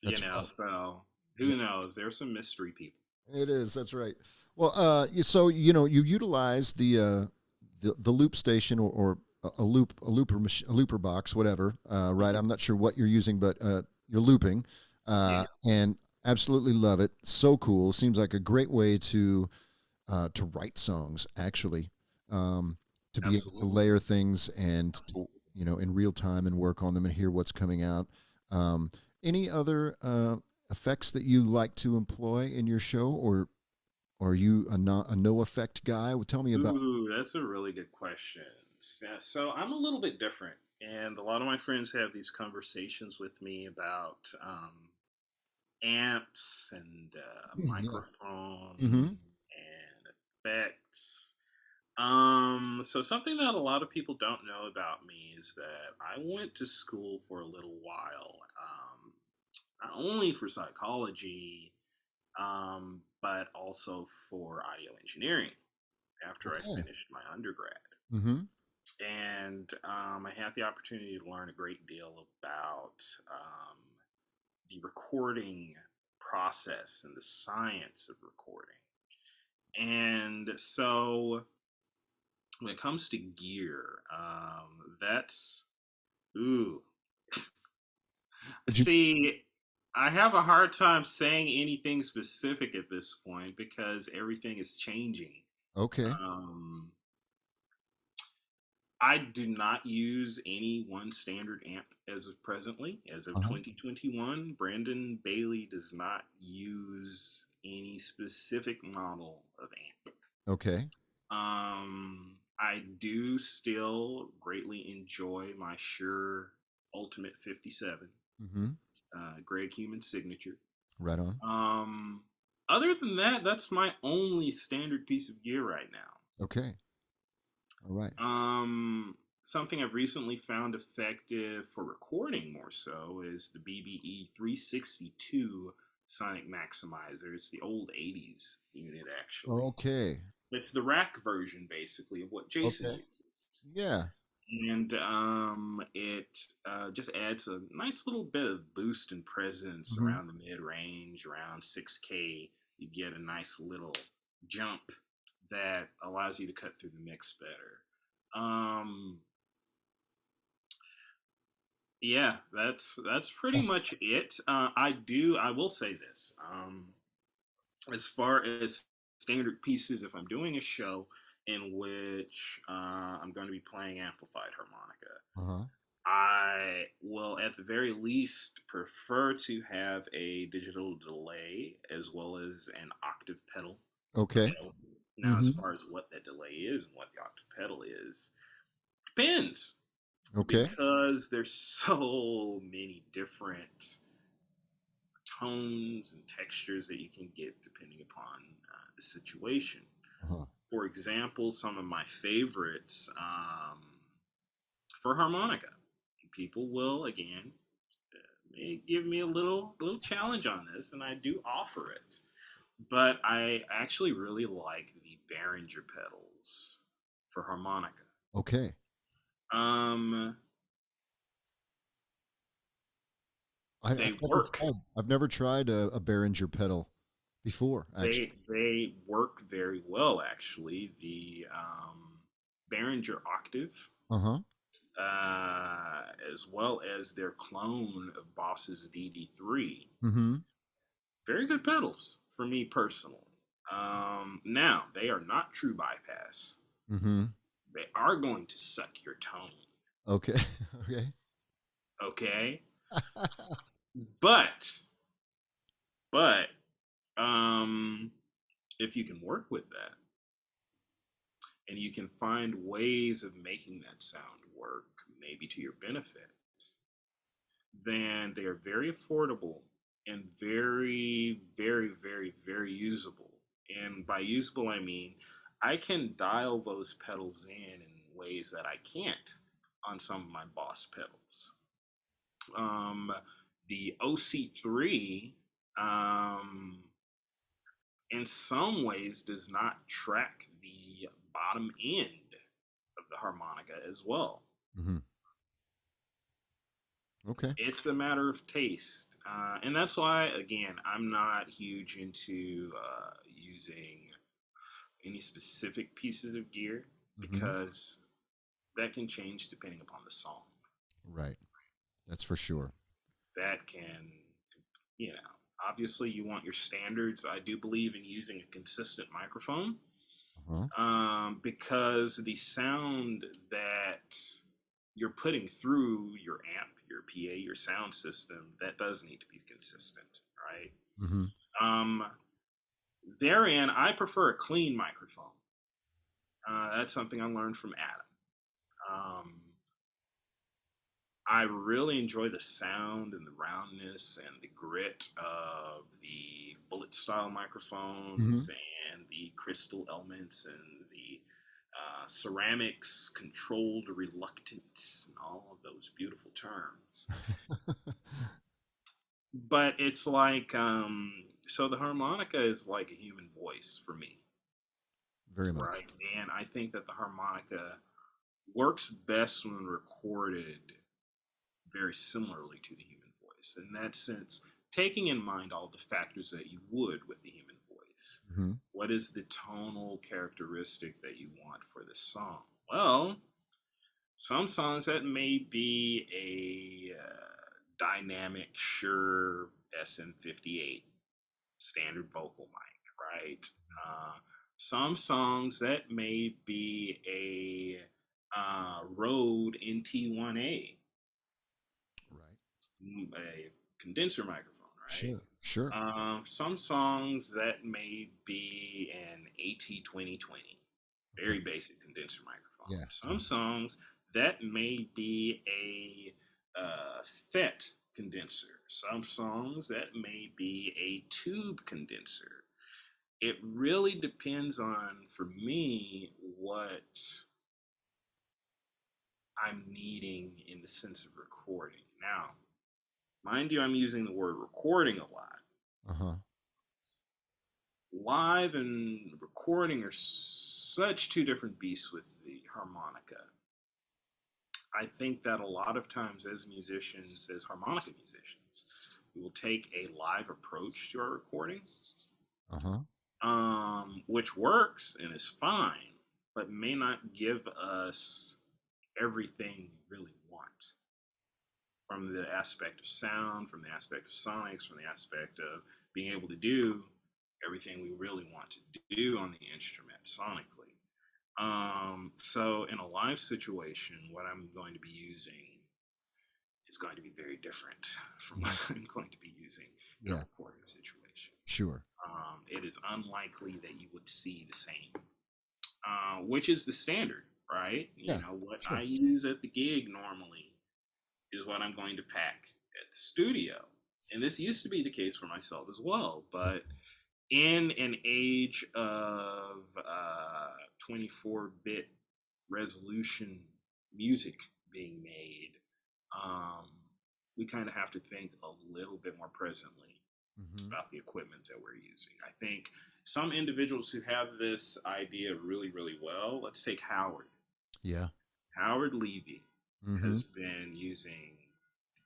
that's you know. Right. So who knows? There's some mystery people. It is. That's right. Well, uh, so, you know, you utilize the, uh, the, the loop station or, or a loop, a looper, a looper box, whatever, uh, right? I'm not sure what you're using, but uh, you're looping uh, yeah. and absolutely love it. So cool. Seems like a great way to uh, to write songs, actually, um, to be absolutely. able to layer things and, to, you know, in real time and work on them and hear what's coming out. Um, any other uh, effects that you like to employ in your show, or or are you a no, a no effect guy? Well, tell me about. Ooh, that's a really good question. Yeah, so I'm a little bit different, and a lot of my friends have these conversations with me about um, amps and uh, mm-hmm. microphones mm-hmm. and effects. Um, so something that a lot of people don't know about me is that I went to school for a little while, um, not only for psychology, um, but also for audio engineering after okay. I finished my undergrad. Mm-hmm. And um, I had the opportunity to learn a great deal about um, the recording process and the science of recording. And so when it comes to gear, um, that's, ooh. See, I have a hard time saying anything specific at this point because everything is changing. Okay. Um, I do not use any one standard amp as of presently. As of uh-huh. twenty twenty-one, Brandon Bailey does not use any specific model of amp. Okay. Um, I do still greatly enjoy my Shure Ultimate fifty-seven. Mm-hmm. Uh, Greg Human signature. Right on. Um, other than that, that's my only standard piece of gear right now. Okay. All right. Um, something I've recently found effective for recording more so is the B B E three sixty-two Sonic Maximizer. It's the old eighties unit, actually. Okay. It's the rack version, basically, of what Jason okay. uses. Yeah. And um, it uh, just adds a nice little bit of boost and presence mm-hmm. around the mid-range, around six K. You get a nice little jump that allows you to cut through the mix better. Um, yeah, that's that's pretty much it. Uh, I do, I will say this. Um, as far as standard pieces, if I'm doing a show in which uh, I'm going to be playing amplified harmonica, uh-huh. I will at the very least prefer to have a digital delay as well as an octave pedal. Okay. Pedal. Now, mm-hmm. as far as what that delay is and what the octave pedal is, depends. Okay. Because there's so many different tones and textures that you can get depending upon uh, the situation. Uh-huh. For example, some of my favorites um, for harmonica. People will, again, may give me a little, little challenge on this, and I do offer it. But I actually really like the Behringer pedals for harmonica. Okay. Um, I, they I've work. Never I've never tried a, a Behringer pedal before. Actually. They they work very well, actually. The um, Behringer Octave, uh-huh. uh, as well as their clone of Boss's D D three. Mm-hmm. Very good pedals. For me personally, um, now they are not true bypass. Mm-hmm. They are going to suck your tone. Okay. Okay. Okay. but, but, um, if you can work with that, and you can find ways of making that sound work, maybe to your benefit, then they are very affordable. And very, very, very, very usable. And by usable, I mean, I can dial those pedals in in ways that I can't on some of my Boss pedals. Um, the O C three, um, in some ways, does not track the bottom end of the harmonica as well. Mm-hmm. Okay. It's a matter of taste. Uh, and that's why, again, I'm not huge into uh, using any specific pieces of gear, because mm-hmm. that can change depending upon the song. Right. That's for sure. That can, you know, obviously you want your standards. I do believe in using a consistent microphone, uh-huh. um, because the sound that you're putting through your amp, your P A, your sound system, that does need to be consistent, right? Mm-hmm. Um, therein, I prefer a clean microphone. Uh, that's something I learned from Adam. Um, I really enjoy the sound and the roundness and the grit of the bullet style microphones, mm-hmm. and the crystal elements and the uh, ceramics, controlled reluctance, and all of those beautiful terms. But it's like, um, so the harmonica is like a human voice for me. Very much. Right? And I think that the harmonica works best when recorded very similarly to the human voice. In that sense, taking in mind all the factors that you would with the human voice. Mm-hmm. What is the tonal characteristic that you want for this song? Well, some songs that may be a uh, dynamic Shure S M fifty-eight standard vocal mic, right? Uh, some songs that may be a uh, Rode N T one A. A condenser microphone, right? Sure, sure. Um, some songs that may be an A T twenty twenty, very okay. basic condenser microphone. Yeah. Some songs that may be a uh, F E T condenser. Some songs that may be a tube condenser. It really depends on, for me, what I'm needing in the sense of recording. Now, mind you, I'm using the word recording a lot. Uh-huh. Live and recording are such two different beasts with the harmonica. I think that a lot of times as musicians, as harmonica musicians, we will take a live approach to our recording, uh-huh. um, which works and is fine, but may not give us everything we really want. From the aspect of sound, from the aspect of sonics, from the aspect of being able to do everything we really want to do on the instrument sonically. Um, so in a live situation, what I'm going to be using is going to be very different from what I'm going to be using in yeah. a recording situation. Sure. Um, it is unlikely that you would see the same, uh, which is the standard, right? You yeah, know, what sure. I use at the gig normally is what I'm going to pack at the studio. And this used to be the case for myself as well, but in an age of uh, twenty-four bit resolution music being made, um, we kind of have to think a little bit more presently mm-hmm. about the equipment that we're using. I think some individuals who have this idea really, really well, let's take Howard. Yeah. Howard Levy. Mm-hmm. Has been using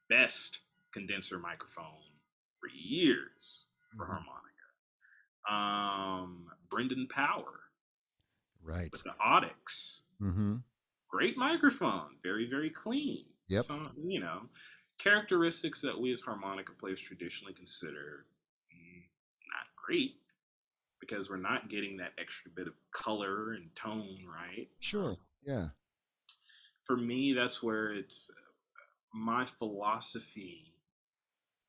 the best condenser microphone for years for mm-hmm. harmonica. Um, Brendan Power, right? With the Audix, mm-hmm. great microphone, very very clean. Yep. Some, you know, characteristics that we as harmonica players traditionally consider not great because we're not getting that extra bit of color and tone, right? Sure. Yeah. For me, that's where it's my philosophy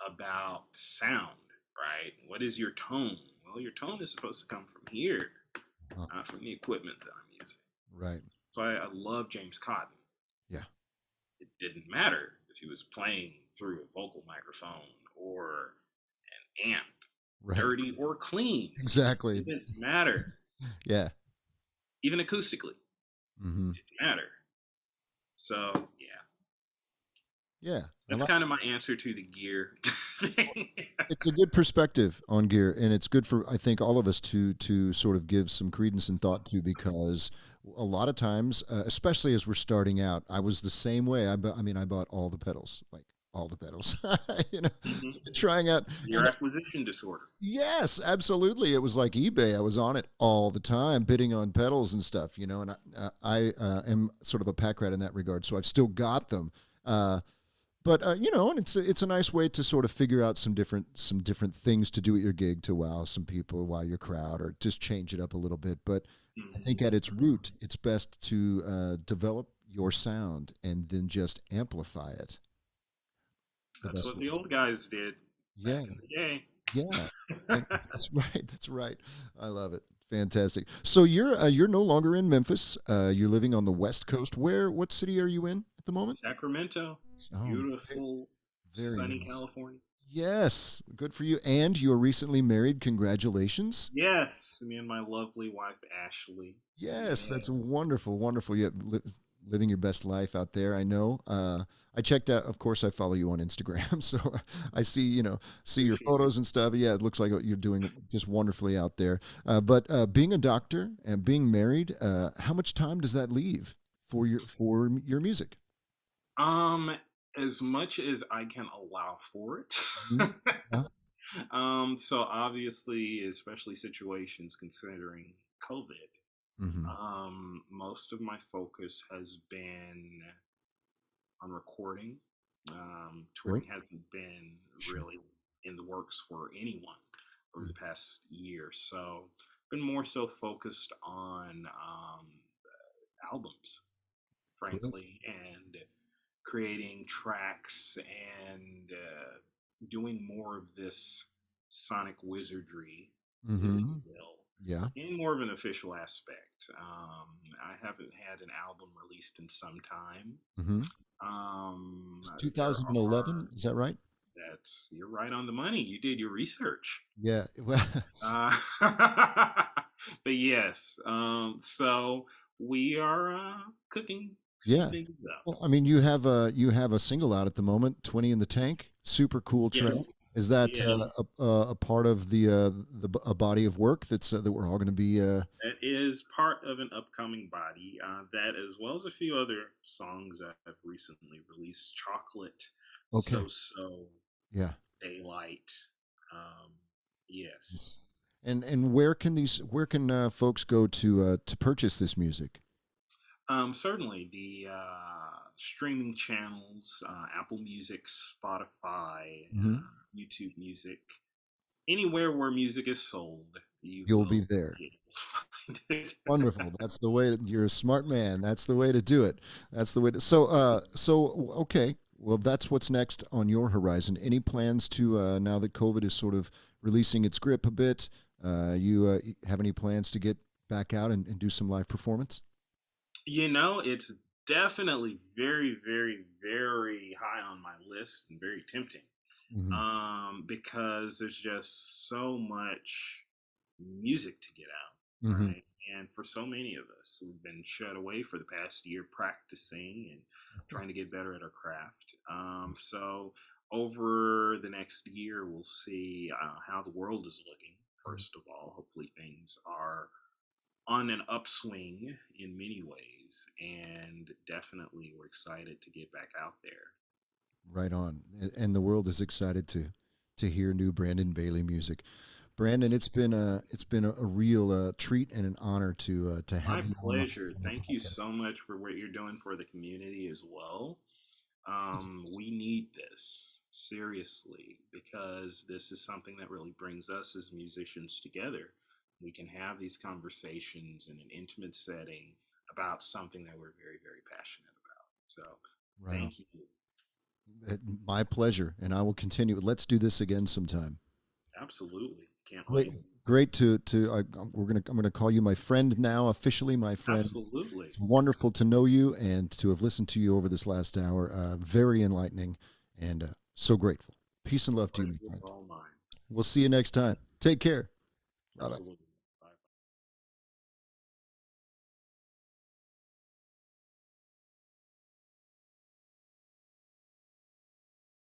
about sound, right? What is your tone? Well, your tone is supposed to come from here, uh-huh. not from the equipment that I'm using. Right. So I, I love James Cotton. Yeah. It didn't matter if he was playing through a vocal microphone or an amp, right. dirty or clean. Exactly. It didn't matter. Yeah. Even acoustically. Mm-hmm. It didn't matter. So, yeah. Yeah. That's like, kind of my answer to the gear thing. It's a good perspective on gear, and it's good for, I think, all of us to to sort of give some credence and thought to, because a lot of times, uh, especially as we're starting out, I was the same way. I, bu- I mean, I bought all the pedals, like all the pedals, you know, mm-hmm. trying out your acquisition disorder. Yes, absolutely. It was like eBay. I was on it all the time, bidding on pedals and stuff, you know, and I, uh, I uh, am sort of a pack rat in that regard. So I've still got them. Uh, but, uh, you know, and it's, it's a nice way to sort of figure out some different, some different things to do at your gig to wow some people, wow your crowd, or just change it up a little bit. But mm-hmm. I think at its root, it's best to uh, develop your sound and then just amplify it. That's what way. the old guys did. Yeah. Yeah. That's right. That's right. I love it. Fantastic. So you're uh, you're no longer in Memphis. Uh, you're living on the West Coast. Where? What city are you in at the moment? Sacramento. Oh, beautiful, very sunny nice. California. Yes. Good for you. And you are recently married. Congratulations. Yes. Me and my lovely wife Ashley. Yes. Yeah. That's wonderful. Wonderful. You have living your best life out there. I know. Uh, I checked out, of course I follow you on Instagram. So I see, you know, see your photos and stuff. Yeah. It looks like you're doing just wonderfully out there. Uh, but, uh, being a doctor and being married, uh, how much time does that leave for your, for your music? Um, as much as I can allow for it. yeah. Um, so obviously, especially situations considering COVID, Mm-hmm. Um, most of my focus has been on recording. Um, touring right. hasn't been really in the works for anyone over mm-hmm. the past year. So been more so focused on, um, albums, frankly, cool. and creating tracks and, uh, doing more of this sonic wizardry. Mm-hmm. Yeah. In more of an official aspect. Um, I haven't had an album released in some time. Mm-hmm. Um, two thousand eleven, are, is that right? That's, you're right on the money. You did your research. Yeah. Well. uh, but yes. Um, so we are uh, cooking. Yeah. Well, I mean, you have a, you have a single out at the moment, twenty in the Tank. Super cool track. Yes. Is that yeah. uh, a, a part of the uh, the a body of work that's uh, that we're all going to be? Uh... That is part of an upcoming body. Uh, that, as well as a few other songs I've recently released: "Chocolate," okay. "So So," yeah, "Daylight." Um, yes. And and where can these where can uh, folks go to uh, to purchase this music? Um, certainly the. Uh, streaming channels, uh, Apple Music, Spotify, mm-hmm. uh, YouTube Music, anywhere where music is sold, you you'll be there. Wonderful. That's the way that you're a smart man. That's the way to do it. That's the way to, so, uh, so, okay. Well, that's what's next on your horizon. Any plans to, uh, now that COVID is sort of releasing its grip a bit, uh, you, uh, have any plans to get back out and, and do some live performance? You know, it's, definitely very, very, very high on my list and very tempting mm-hmm. um, because there's just so much music to get out. Mm-hmm. Right? And for so many of us, we've been shut away for the past year practicing and trying to get better at our craft. Um, so over the next year, we'll see uh, how the world is looking. First of all, hopefully things are on an upswing in many ways, and definitely we're excited to get back out there. Right on. And the world is excited to to hear new Brandon Bailey music. Brandon, it's been a it's been a, a real uh, treat and an honor to uh, to have My you. My pleasure. Thank you so much for what you're doing for the community as well. Um, we need this seriously, because this is something that really brings us as musicians together. We can have these conversations in an intimate setting about something that we're very, very passionate about. So right thank on. you. My pleasure. And I will continue. Let's do this again sometime. Absolutely. Can't wait. wait. Great to, to, I, we're going to, I'm going to call you my friend now, officially my friend. Absolutely. It's wonderful to know you and to have listened to you over this last hour. Uh, very enlightening and uh, so grateful. Peace and love to you, my friend. All mine. We'll see you next time. Take care. Absolutely. Bye-bye.